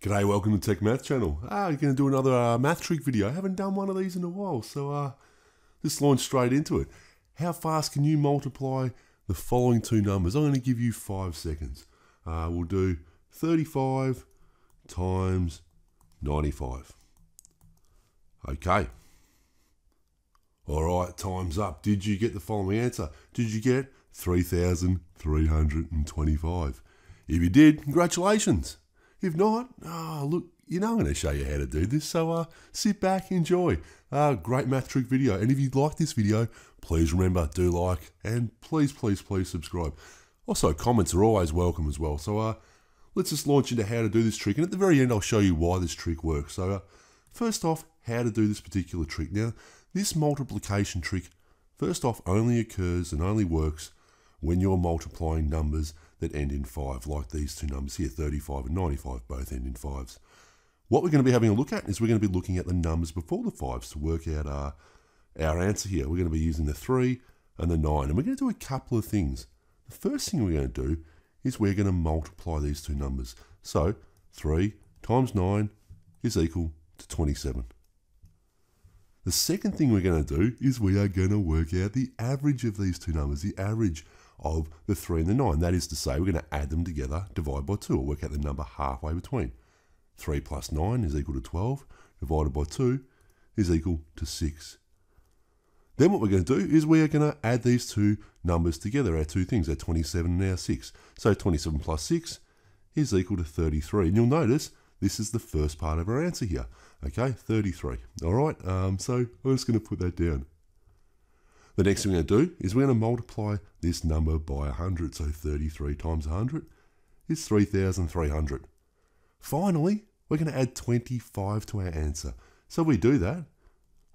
G'day, welcome to Tech Math Channel. You're going to do another math trick video. I haven't done one of these in a while, so let's launch straight into it. How fast can you multiply the following two numbers? I'm going to give you 5 seconds. We'll do 35 times 95. Okay. All right, time's up. Did you get the following answer? Did you get 3,325? If you did, congratulations. If not, look, you know I'm going to show you how to do this, so sit back, enjoy. Great math trick video. And if you like this video, please remember, do like, and please subscribe. Also, comments are always welcome as well. So let's just launch into how to do this trick. And at the very end, I'll show you why this trick works. So first off, how to do this particular trick. Now, this multiplication trick, first off, only occurs and only works when you're multiplying numbers that end in 5, like these two numbers here, 35 and 95, both end in 5s. What we're going to be having a look at is we're going to be looking at the numbers before the 5s to work out our answer here. We're going to be using the 3 and the 9, and we're going to do a couple of things. The first thing we're going to do is we're going to multiply these two numbers. So 3 times 9 is equal to 27. The second thing we're going to do is we are going to work out the average of these two numbers, the average of the 3 and the 9. That is to say, we're going to add them together, divide by 2, or work out the number halfway between. 3 plus 9 is equal to 12, divided by 2 is equal to 6. Then what we're going to do is we are going to add these two numbers together, our two things, our 27 and our 6. So 27 plus 6 is equal to 33. And you'll notice this is the first part of our answer here. Okay, 33. All right, so I'm just going to put that down. The next thing we're going to do is we're going to multiply this number by 100. So 33 times 100 is 3,300. Finally, we're going to add 25 to our answer. So if we do that,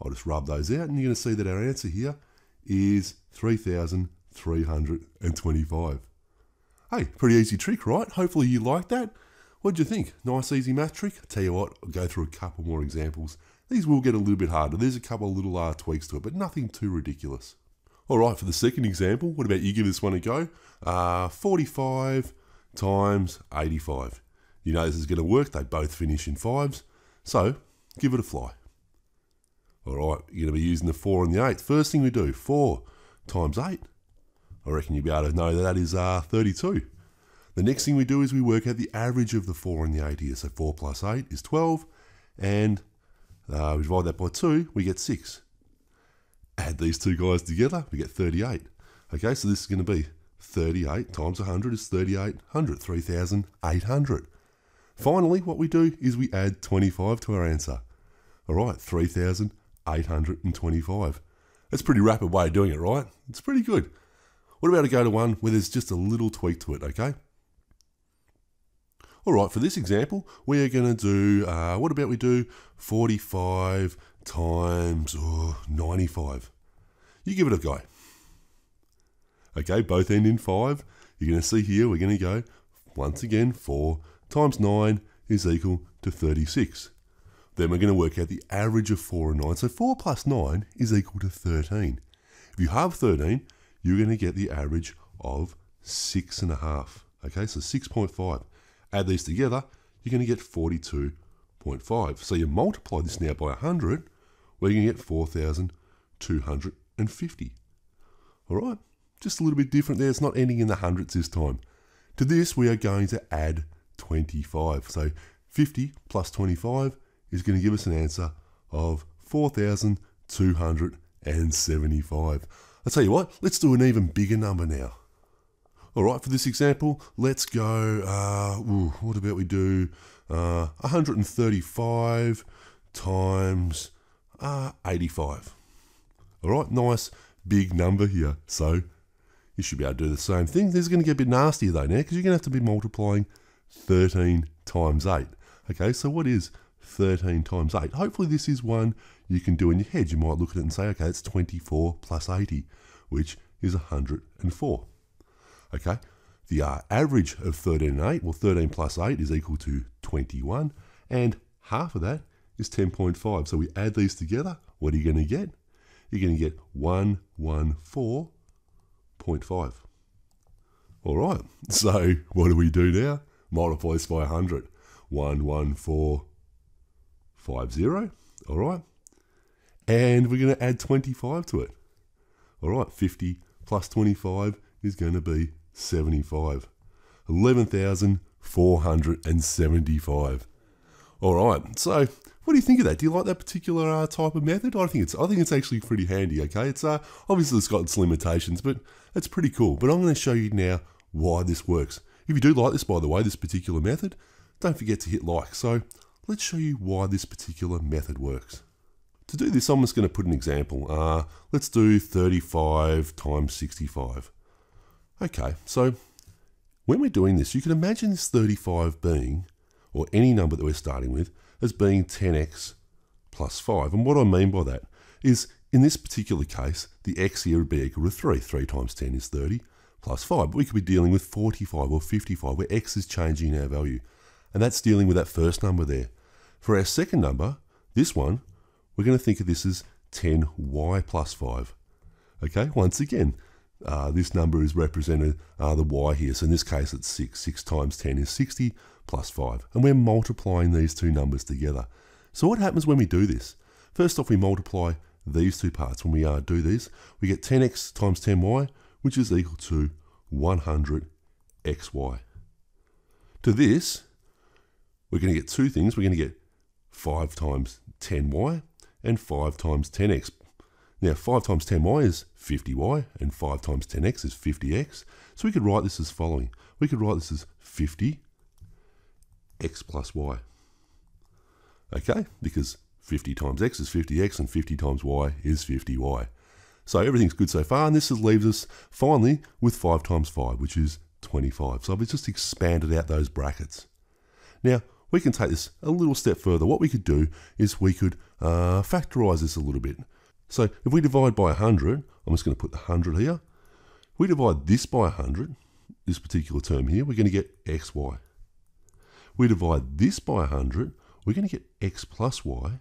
I'll just rub those out, and you're going to see that our answer here is 3,325. Hey, pretty easy trick, right? Hopefully you like that. What'd you think? Nice, easy math trick? I'll tell you what, I'll go through a couple more examples. These will get a little bit harder. There's a couple of little tweaks to it, but nothing too ridiculous. All right, for the second example, what about you give this one a go? 45 times 85. You know this is going to work. They both finish in 5s, so give it a fly. All right, you're going to be using the 4 and the 8. First thing we do, 4 times 8. I reckon you'll be able to know that is 32. The next thing we do is we work out the average of the 4 and the 8 here. So 4 plus 8 is 12, and we divide that by 2, we get 6. Add these two guys together, we get 38. Okay, so this is going to be 38 times 100 is 3,800, 3,800. Finally, what we do is we add 25 to our answer. All right, 3,825. That's a pretty rapid way of doing it, right? It's pretty good. What about a go to one where there's just a little tweak to it, okay? All right, for this example, we're going to do, what about we do 45 times 95? You give it a go. Okay, both end in 5. You're going to see here, we're going to go, once again, 4 times 9 is equal to 36. Then we're going to work out the average of 4 and 9. So 4 plus 9 is equal to 13. If you have 13, you're going to get the average of 6.5. Okay, so 6.5. Add these together, you're going to get 42.5. So you multiply this now by 100, where you're going to get 4,250. All right, just a little bit different there. It's not ending in the hundreds this time. To this, we are going to add 25. So 50 plus 25 is going to give us an answer of 4,275. I'll tell you what, let's do an even bigger number now. All right, for this example, let's go, what about we do 135 times 85. All right, nice big number here. So you should be able to do the same thing. This is going to get a bit nastier though now, because you're going to have to be multiplying 13 times 8. Okay, so what is 13 times 8? Hopefully this is one you can do in your head. You might look at it and say, okay, it's 24 plus 80, which is 104. Okay, the average of 13 and 8, well, 13 plus 8 is equal to 21, and half of that is 10.5. So we add these together, what are you going to get? You're going to get 114.5. All right, so what do we do now? Multiply this by 100. 11450. All right. And we're going to add 25 to it. All right, 50 plus 25 is going to be 75. 11,475. All right. So what do you think of that? Do you like that particular type of method? I think it's actually pretty handy. Okay, it's obviously it's got its limitations, but it's pretty cool. But I'm going to show you now why this works. If you do like this, by the way, this particular method, don't forget to hit like. So let's show you why this particular method works. To do this, I'm just going to put an example. Let's do 35 times 65. Okay, so when we're doing this, you can imagine this 35 being, or any number that we're starting with, as being 10x plus 5. And what I mean by that is, in this particular case, the x here would be equal to 3. 3 times 10 is 30 plus 5. But we could be dealing with 45 or 55, where x is changing our value. And that's dealing with that first number there. For our second number, this one, we're going to think of this as 10y plus 5. Okay, once again, this number is represented, the y here. So in this case, it's 6. 6 times 10 is 60 plus 5. And we're multiplying these two numbers together. So what happens when we do this? First off, we multiply these two parts. When we do these, we get 10x times 10y, which is equal to 100xy. To this, we're going to get two things. We're going to get 5 times 10y and 5 times 10x. Now, 5 times 10y is 50y, and 5 times 10x is 50x. So we could write this as following. We could write this as 50x plus y. Okay, because 50 times x is 50x, and 50 times y is 50y. So everything's good so far, and this leaves us finally with 5 times 5, which is 25. So I've just expanded out those brackets. Now, we can take this a little step further. What we could do is we could factorize this a little bit. So if we divide by 100, I'm just going to put the 100 here. If we divide this by 100, this particular term here, we're going to get xy. We divide this by 100, we're going to get x plus y,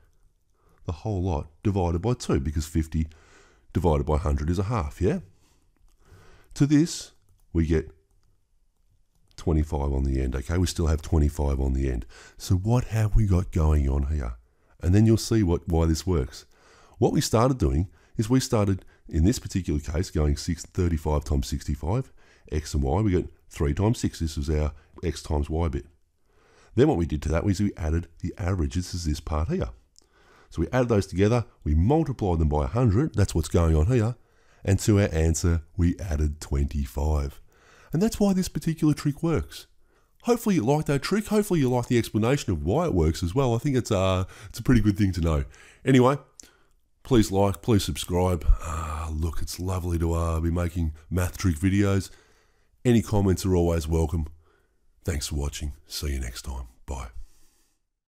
the whole lot, divided by 2, because 50 divided by 100 is a half, yeah? To this, we get 25 on the end. Okay, we still have 25 on the end. So what have we got going on here? And then you'll see why this works. What we started doing is we started, in this particular case, going 35 times 65, x and y. We got 3 times 6. This was our x times y bit. Then what we did to that was we added the average. This is this part here. So we added those together. We multiplied them by 100. That's what's going on here. And to our answer, we added 25. And that's why this particular trick works. Hopefully you like that trick. Hopefully you like the explanation of why it works as well. I think it's a pretty good thing to know. Anyway, please like, please subscribe. Look, it's lovely to be making math trick videos. Any comments are always welcome. Thanks for watching. See you next time. Bye.